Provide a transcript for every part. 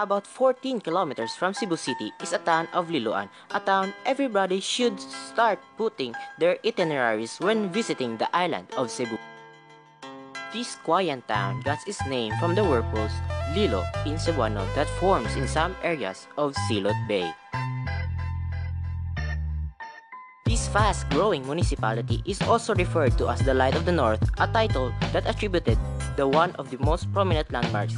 About 14 kilometers from Cebu City is a town of Liloan, a town everybody should start putting their itineraries when visiting the island of Cebu. This quiet town got its name from the whirlpools Lilo in Cebuano that forms in some areas of Silot Bay. This fast-growing municipality is also referred to as the Light of the North, a title that attributed to one of the most prominent landmarks,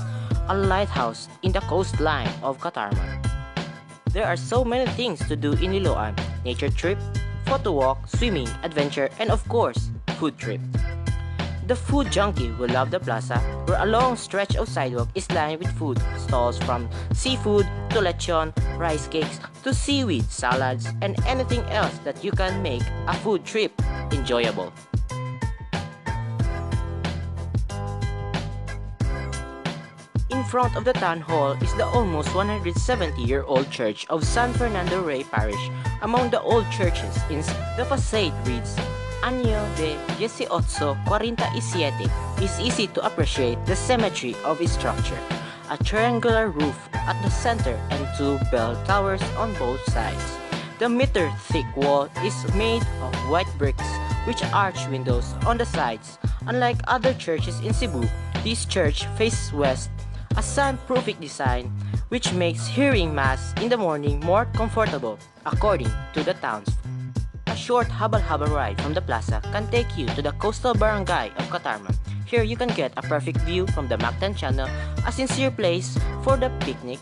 a lighthouse in the coastline of Katarma. There are so many things to do in Liloan: nature trip, photo walk, swimming, adventure, and of course, food trip. The food junkie will love the plaza, where a long stretch of sidewalk is lined with food stalls from seafood to lechon, rice cakes to seaweed salads, and anything else that you can make a food trip enjoyable. In front of the town hall is the almost 170-year-old church of San Fernando Rey Parish, among the old churches in the facade reads, Año de 1847. It's easy to appreciate the symmetry of its structure, a triangular roof at the center and two bell towers on both sides. The meter-thick wall is made of white bricks with arch windows on the sides. Unlike other churches in Cebu, this church faces west, a sun-proofing design which makes hearing mass in the morning more comfortable, according to the town's. A short habal-habal ride from the plaza can take you to the coastal barangay of Katarma. Here you can get a perfect view from the Mactan Channel, a sincere place for the picnic,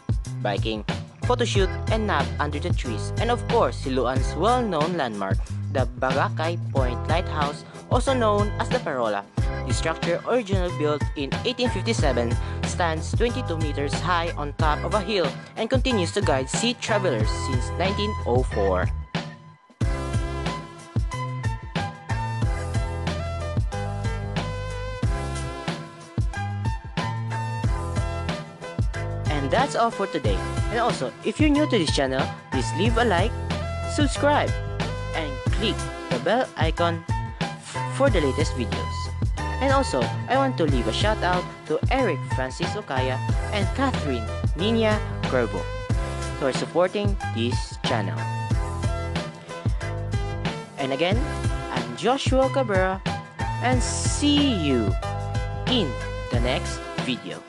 biking, photoshoot, and nap under the trees. And of course, Liloan's well-known landmark, the Baracay Point Lighthouse, also known as the Parola. The structure, originally built in 1857, stands 22 meters high on top of a hill and continues to guide sea travelers since 1904. And that's all for today. And also, if you're new to this channel, please leave a like, subscribe, and click the bell icon for the latest videos. And also, I want to leave a shout out to Eric Francis Ocaya and Catherine Ninia Corvo who are supporting this channel. And again, I'm Joshua Cabrera, and see you in the next video.